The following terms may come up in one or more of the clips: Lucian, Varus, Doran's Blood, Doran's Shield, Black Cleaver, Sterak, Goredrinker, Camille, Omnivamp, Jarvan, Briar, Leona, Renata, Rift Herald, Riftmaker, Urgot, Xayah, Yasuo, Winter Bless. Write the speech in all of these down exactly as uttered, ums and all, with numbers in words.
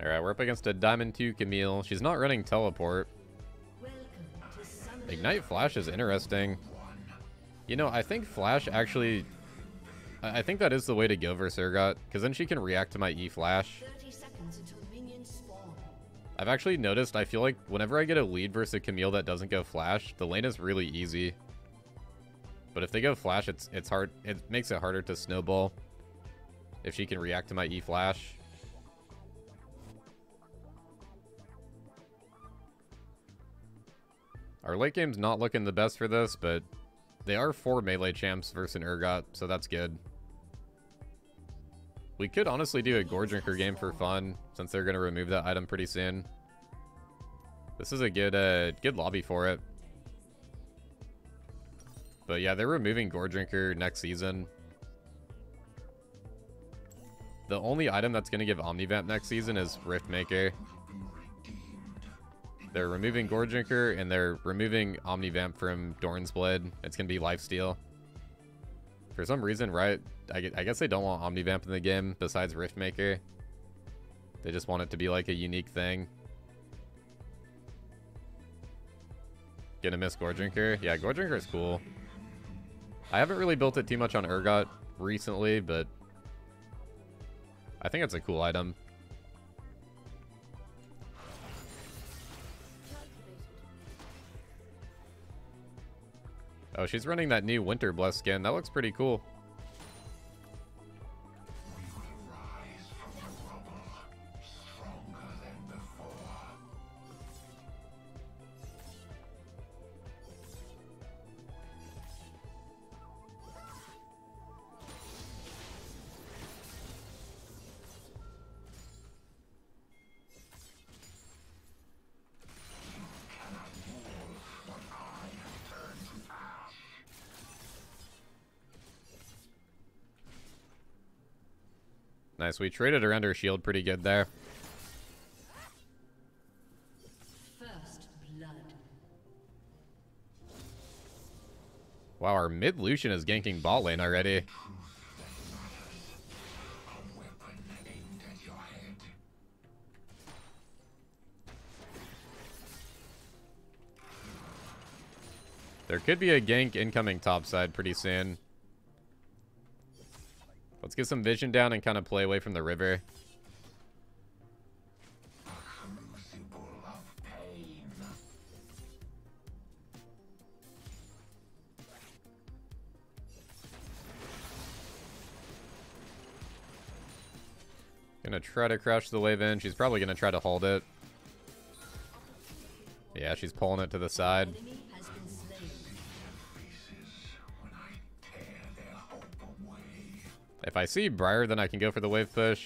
Alright, we're up against a Diamond two Camille. She's not running teleport. Ignite Flash is interesting. You know, I think Flash actually... I think that is the way to go versus Urgot, because then she can react to my E-Flash. I've actually noticed, I feel like whenever I get a lead versus a Camille that doesn't go Flash, the lane is really easy. But if they go Flash, it's it's hard. It makes it harder to snowball if she can react to my E-Flash. Our late game's not looking the best for this, but they are four melee champs versus an Urgot, so that's good. We could honestly do a Goredrinker game for fun, since they're going to remove that item pretty soon. This is a good uh, good lobby for it. But yeah, they're removing Goredrinker next season. The only item that's going to give Omnivamp next season is Riftmaker. They're removing Goredrinker, and they're removing Omnivamp from Doran's Blood. It's going to be Lifesteal. For some reason, right? I guess they don't want Omnivamp in the game besides Riftmaker. They just want it to be like a unique thing. Gonna miss Goredrinker. Yeah, Goredrinker is cool. I haven't really built it too much on Urgot recently, but I think it's a cool item. Oh, she's running that new Winter Bless skin. That looks pretty cool. We will rise from the rubble, stronger than before. Nice, we traded around her shield pretty good there. First blood. Wow, our mid Lucian is ganking bot lane already. A weapon aimed at your head. There could be a gank incoming topside pretty soon. Let's get some vision down and kind of play away from the river. A crucible of pain. Gonna try to crash the wave in. She's probably gonna try to hold it. Yeah, she's pulling it to the side. If I see Briar, then I can go for the wave push.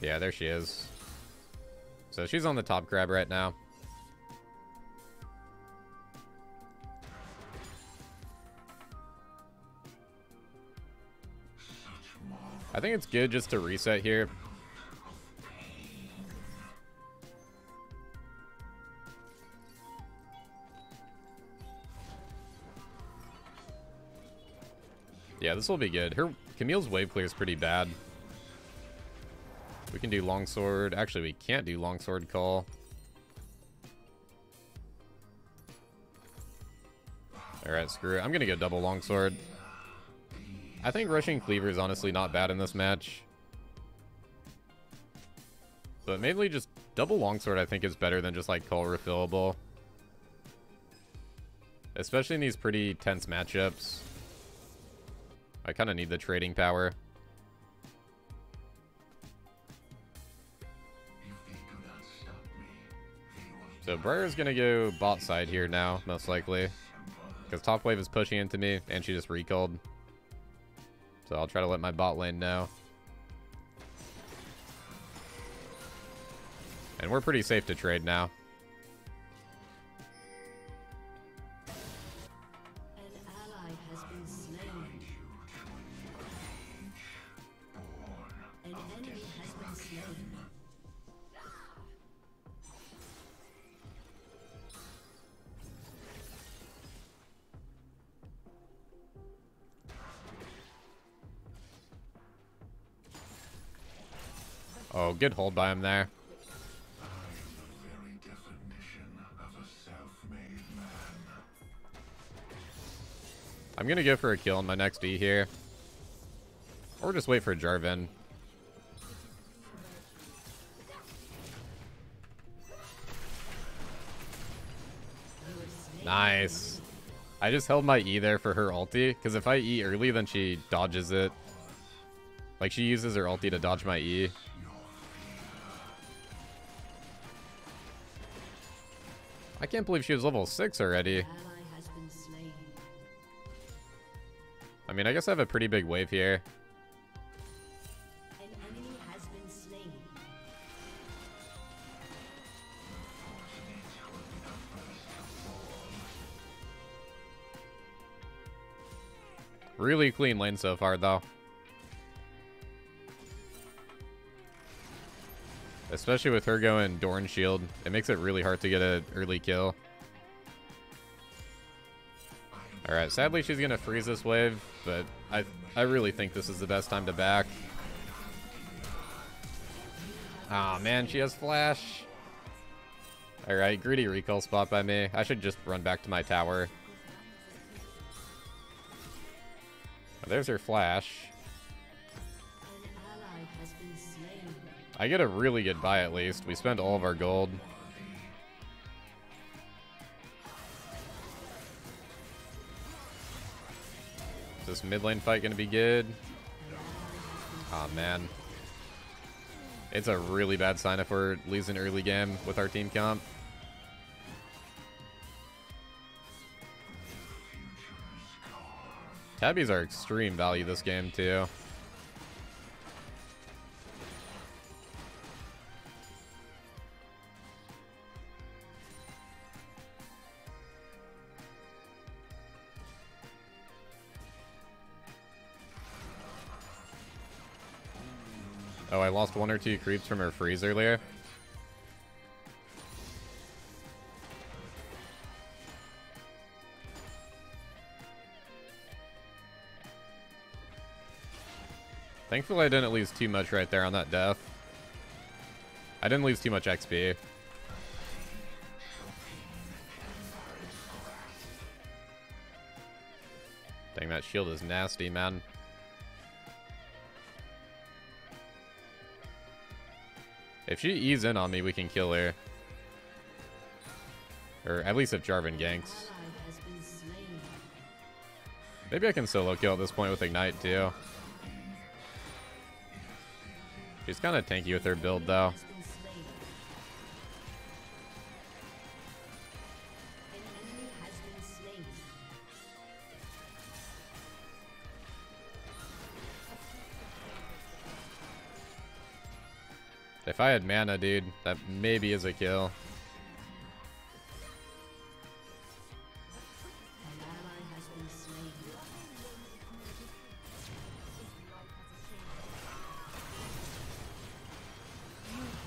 Yeah, there she is. So she's on the top crab right now. I think it's good just to reset here. Yeah, this will be good. Her Camille's wave clear is pretty bad. We can do longsword. Actually, we can't do longsword call. Alright, screw it. I'm going to go double longsword. I think rushing Cleaver is honestly not bad in this match. But mainly just double longsword I think is better than just like call refillable. Especially in these pretty tense matchups. I kind of need the trading power. So Briar's going to go bot side here now, most likely. Because top wave is pushing into me, and she just recalled. So I'll try to let my bot lane know. And we're pretty safe to trade now. Oh, good hold by him there. I'm going to go for a kill on my next E here. Or just wait for Jarvan. Nice. I just held my E there for her ulti. Because if I E early, then she dodges it. Like, she uses her ulti to dodge my E. I can't believe she was level six already. I mean, I guess I have a pretty big wave here. An enemy has been slain. Really clean lane so far, though. Especially with her going Doran's Shield. It makes it really hard to get an early kill. Alright, sadly she's going to freeze this wave, but I I really think this is the best time to back. Aw, oh, man, she has flash. Alright, greedy recall spot by me. I should just run back to my tower. Oh, there's her flash. I get a really good buy at least. We spend all of our gold. This mid lane fight gonna be good. Oh man, it's a really bad sign if we're losing early game with our team comp. Tabbies are extreme value this game too. Oh, I lost one or two creeps from her freeze earlier. Thankfully, I didn't lose too much right there on that death. I didn't lose too much X P. Dang, that shield is nasty, man. If she eases in on me, we can kill her. Or at least if Jarvan ganks. Maybe I can solo kill at this point with Ignite too. She's kind of tanky with her build though. If I had mana, dude, that maybe is a kill.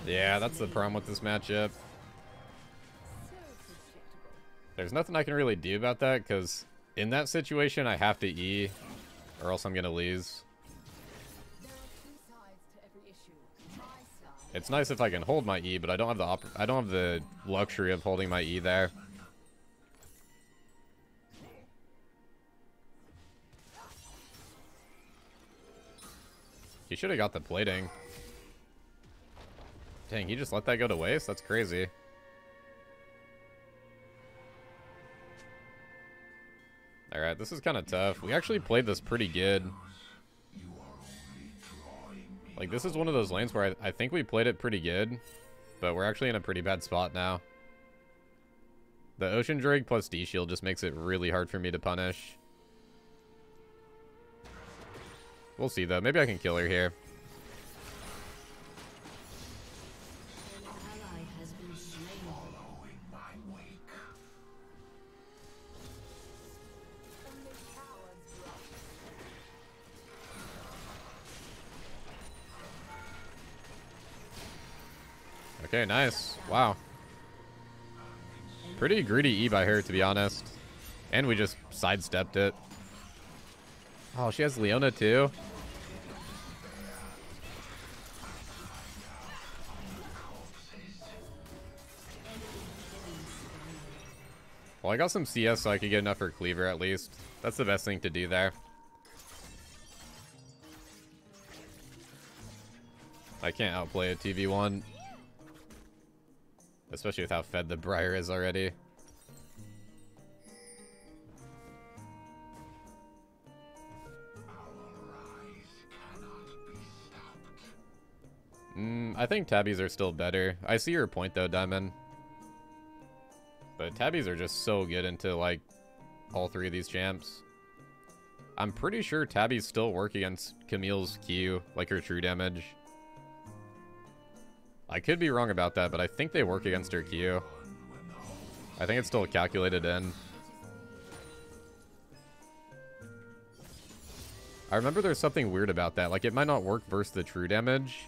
Yeah, that's the problem with this matchup. There's nothing I can really do about that, because in that situation, I have to E, or else I'm going to lose. It's nice if I can hold my E, but I don't have the op I don't have the luxury of holding my E there. He should have got the plating. Dang, he just let that go to waste? That's crazy. Alright, this is kind of tough. We actually played this pretty good. Like, this is one of those lanes where I, I think we played it pretty good, but we're actually in a pretty bad spot now. The Ocean Drake plus D-Shield just makes it really hard for me to punish. We'll see, though. Maybe I can kill her here. Okay, nice. Wow. Pretty greedy E by her, to be honest. And we just sidestepped it. Oh, she has Leona, too. Well, I got some C S so I could get enough for Cleaver at least. That's the best thing to do there. I can't outplay a T V one. Especially with how fed the Briar is already. Mm, I think tabbies are still better. I see your point though, Diamond. But tabbies are just so good into like all three of these champs. I'm pretty sure tabbies still work against Camille's Q, like her true damage. I could be wrong about that, but I think they work against her Q. I think it's still calculated in. I remember there's something weird about that. Like, it might not work versus the true damage,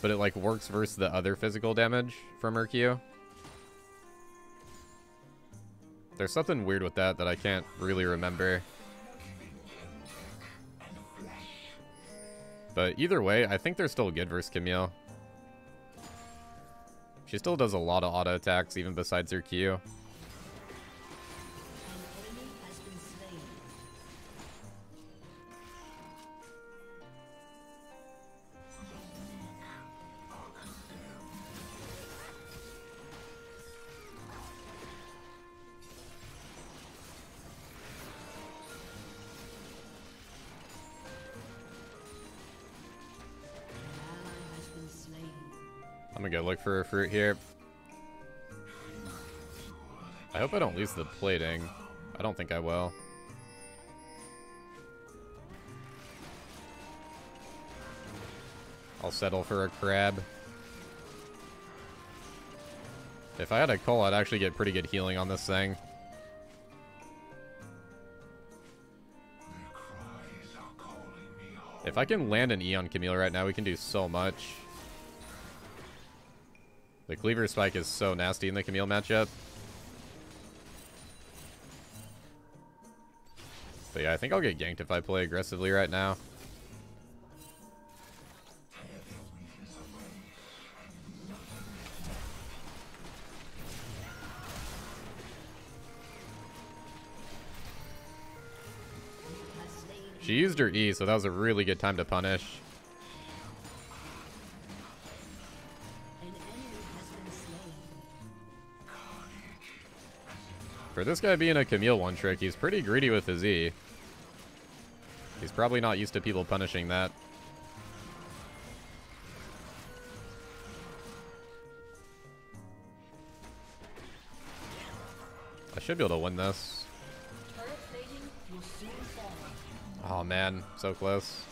but it, like, works versus the other physical damage from her Q. There's something weird with that that I can't really remember. But either way, I think they're still good versus Camille. She still does a lot of auto attacks, even besides her Q. I'm gonna go look for a fruit here. I hope I don't lose the plating. I don't think I will. I'll settle for a crab. If I had a coal, I'd actually get pretty good healing on this thing. If I can land an E on Camille right now, we can do so much. The Cleaver Spike is so nasty in the Camille matchup. But yeah, I think I'll get ganked if I play aggressively right now. She used her E, so that was a really good time to punish. For this guy being a Camille one trick, he's pretty greedy with his E. He's probably not used to people punishing that. I should be able to win this. Oh man, so close.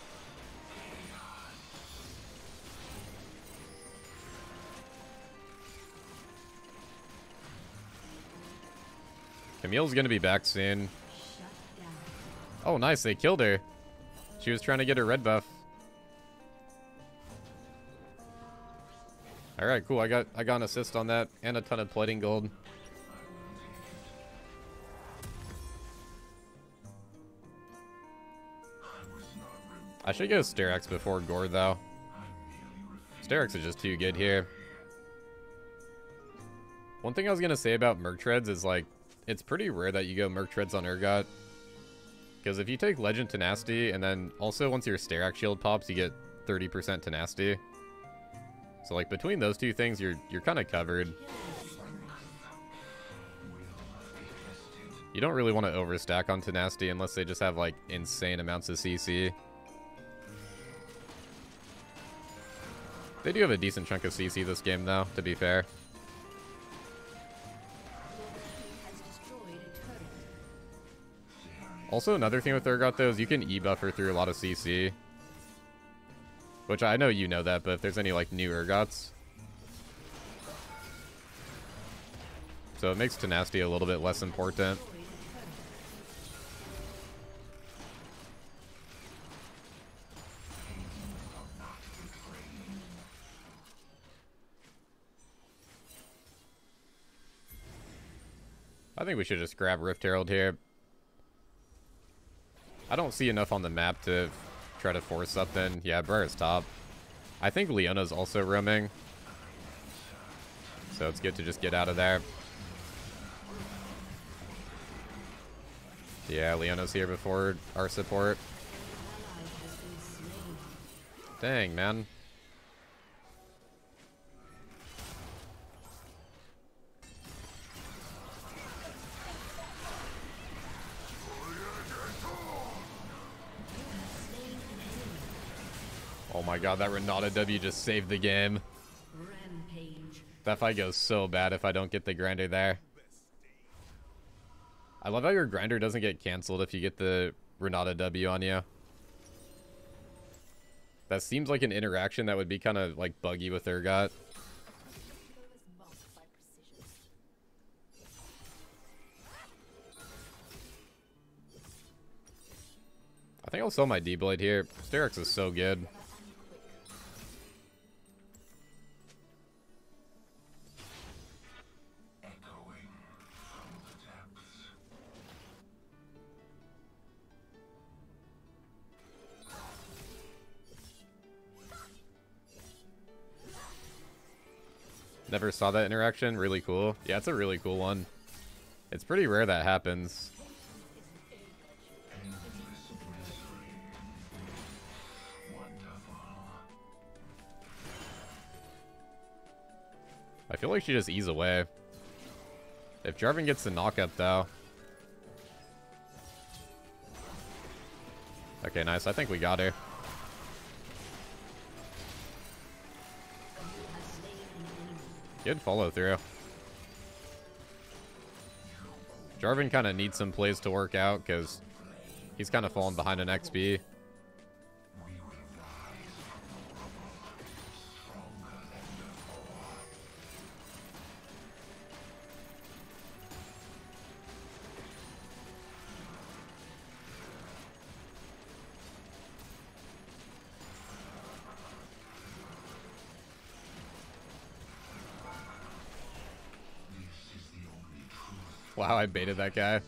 Camille's gonna be back soon. Oh nice, they killed her. She was trying to get her red buff. Alright, cool. I got I got an assist on that and a ton of plating gold. I should go Sterak before Gore though. Sterak is just too good here. One thing I was gonna say about Merc Treads is like it's pretty rare that you go Merc Treads on Urgot. Because if you take Legend Tenacity, and then also once your Sterak Shield pops, you get thirty percent Tenacity. So like between those two things, you're you're kind of covered. You don't really want to overstack on Tenacity unless they just have like insane amounts of C C. They do have a decent chunk of C C this game though, to be fair. Also, another thing with Urgot, though, is you can E-buffer through a lot of C C. Which, I know you know that, but if there's any, like, new Urgots. So it makes Tenacity a little bit less important. I think we should just grab Rift Herald here. I don't see enough on the map to try to force something. Yeah, Briar's top. I think Leona's also roaming. So it's good to just get out of there. Yeah, Leona's here before our support. Dang, man. Oh my god, that Renata W just saved the game. Rampage. That fight goes so bad if I don't get the grinder there. I love how your grinder doesn't get cancelled if you get the Renata W on you. That seems like an interaction that would be kind of like buggy with Urgot. I think I'll sell my D-Blade here. Sterak is so good. Never saw that interaction. Really cool. Yeah, it's a really cool one. It's pretty rare that happens. I feel like she just ease away. If Jarvan gets the knock-up, though. Okay, nice. I think we got her. Good follow through. Jarvan kind of needs some plays to work out because he's kind of falling behind in X P. Wow, I baited that guy.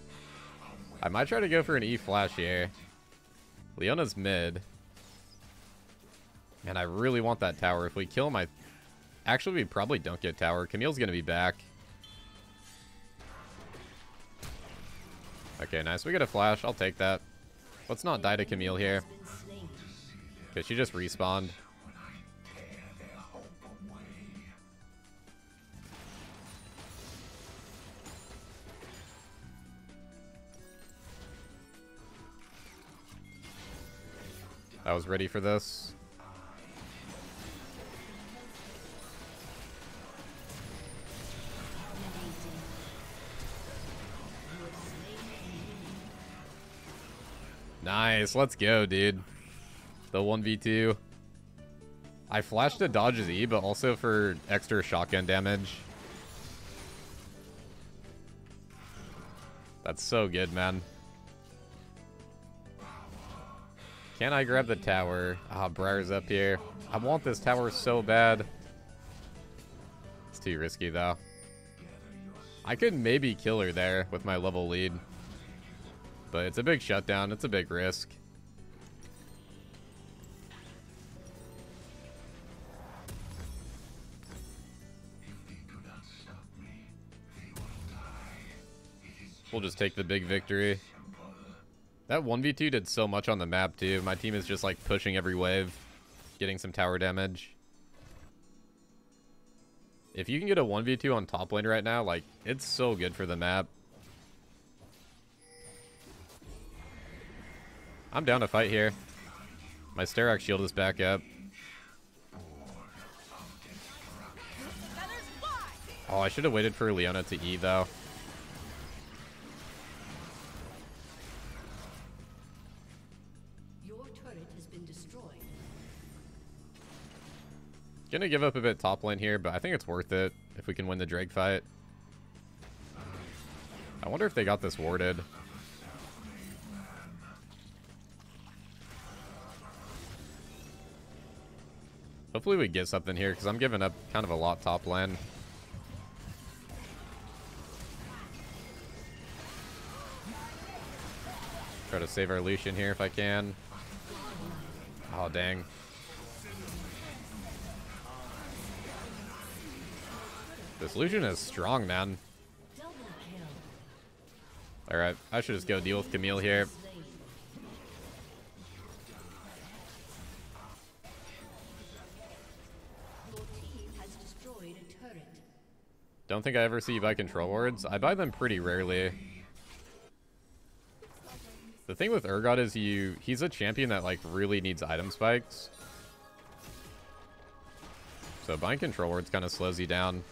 I might try to go for an E flash here. Leona's mid. And I really want that tower. If we kill him, I... Actually, we probably don't get tower. Camille's going to be back. Okay, nice. We get a flash. I'll take that. Let's not die to Camille here. Okay, she just respawned. I was ready for this. Nice. Let's go, dude. The one v two. I flashed to dodge his E, but also for extra shotgun damage. That's so good, man. Can I grab the tower? Ah, oh, Briar's up here. I want this tower so bad. It's too risky, though. I could maybe kill her there with my level lead. But it's a big shutdown. It's a big risk. We'll just take the big victory. That one v two did so much on the map, too. My team is just, like, pushing every wave, getting some tower damage. If you can get a one v two on top lane right now, like, it's so good for the map. I'm down to fight here. My Sterak shield is back up. Oh, I should have waited for Leona to E, though. Gonna give up a bit top lane here, but I think it's worth it if we can win the Drake fight. I wonder if they got this warded. Hopefully we get something here, because I'm giving up kind of a lot top lane. Try to save our Lucian here if I can. Oh, dang. This Lucian is strong, man. Alright, I should just go deal with Camille here. Don't think I ever see you buy control wards. I buy them pretty rarely. The thing with Urgot is you he's a champion that like really needs item spikes. So buying control wards kind of slows you down.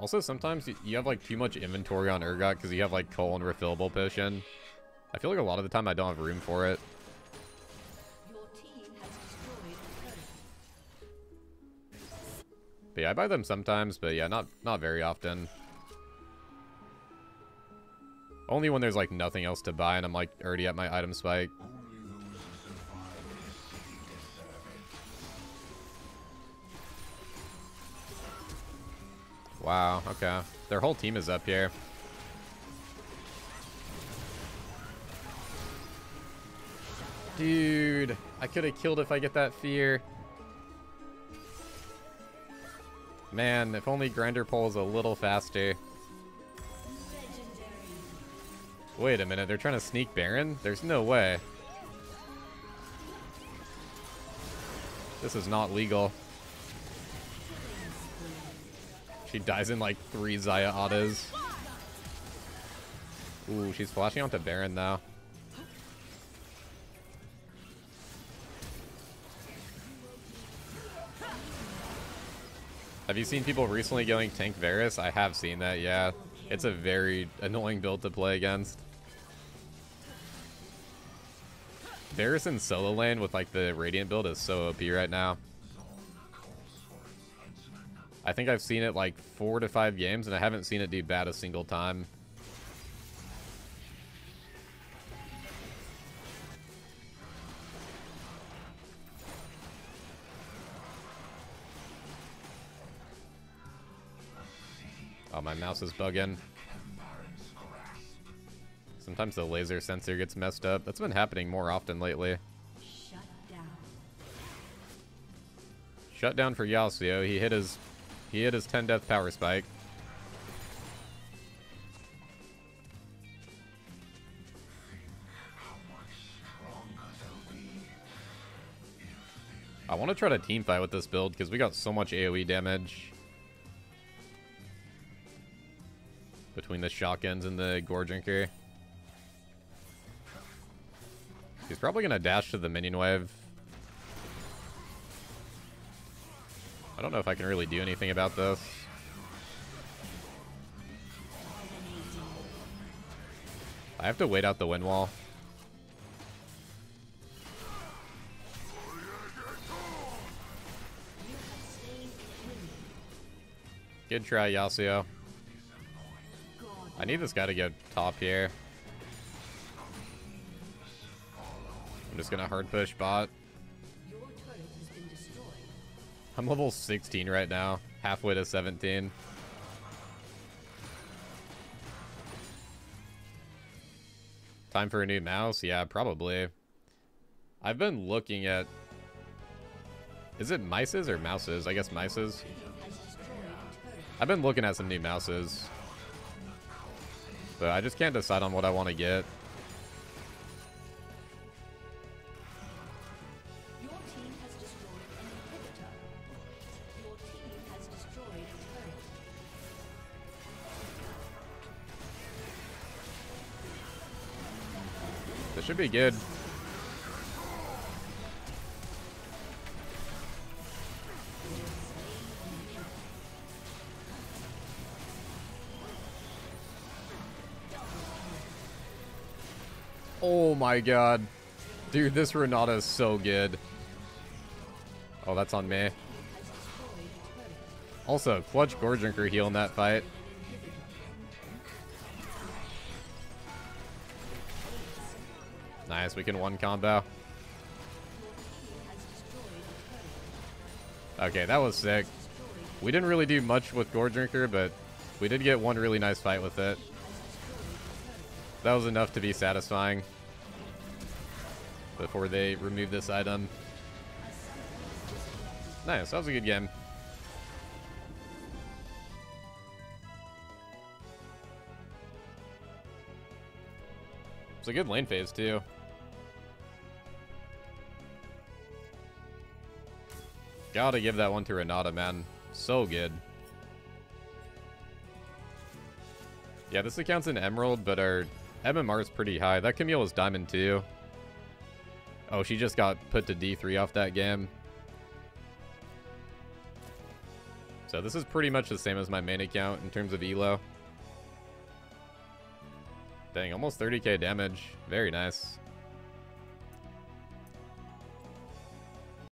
Also, sometimes you have like too much inventory on Urgot because you have like coal and refillable potion. I feel like a lot of the time I don't have room for it. But yeah, I buy them sometimes, but yeah, not not very often. Only when there's like nothing else to buy and I'm like already at my item spike. Wow, okay. Their whole team is up here. Dude, I could have killed if I get that fear. Man, if only grinder pulls a little faster. Wait a minute, they're trying to sneak Baron? There's no way. This is not legal. She dies in like three Xayah autos. Ooh, she's flashing onto Baron though. Have you seen people recently going tank Varus? I have seen that, yeah. It's a very annoying build to play against. Varus in solo lane with like the Radiant build is so O P right now. I think I've seen it like four to five games and I haven't seen it do bad a single time. Oh, my mouse is bugging. Sometimes the laser sensor gets messed up. That's been happening more often lately. Shut down. Shut down for Yasuo. He hit his he hit his ten death power spike. I want to try to team fight with this build because we got so much AoE damage. Between the shotguns and the Goredrinker. He's probably going to dash to the minion wave. I don't know if I can really do anything about this. I have to wait out the wind wall. Good try, Yasuo. I need this guy to go top here. I'm just gonna hard push bot. I'm level sixteen right now, halfway to seventeen. Time for a new mouse? Yeah, probably. I've been looking at... Is it mices or mouses? I guess mices. I've been looking at some new mouses. But I just can't decide on what I want to get. Your team has destroyed an inhibitor. Your team has destroyed a turret. This should be good. Oh my god. Dude, this Renata is so good. Oh, that's on me. Also, clutch Goredrinker heal in that fight. Nice, we can one combo. Okay, that was sick. We didn't really do much with Goredrinker, but we did get one really nice fight with it. That was enough to be satisfying. Before they remove this item. Nice, that was a good game. It's a good lane phase, too. Gotta give that one to Renata, man. So good. Yeah, this account's an Emerald, but our M M R is pretty high. That Camille is Diamond, too. Oh, she just got put to D three off that game. So this is pretty much the same as my main account in terms of E L O. Dang, almost thirty K damage. Very nice.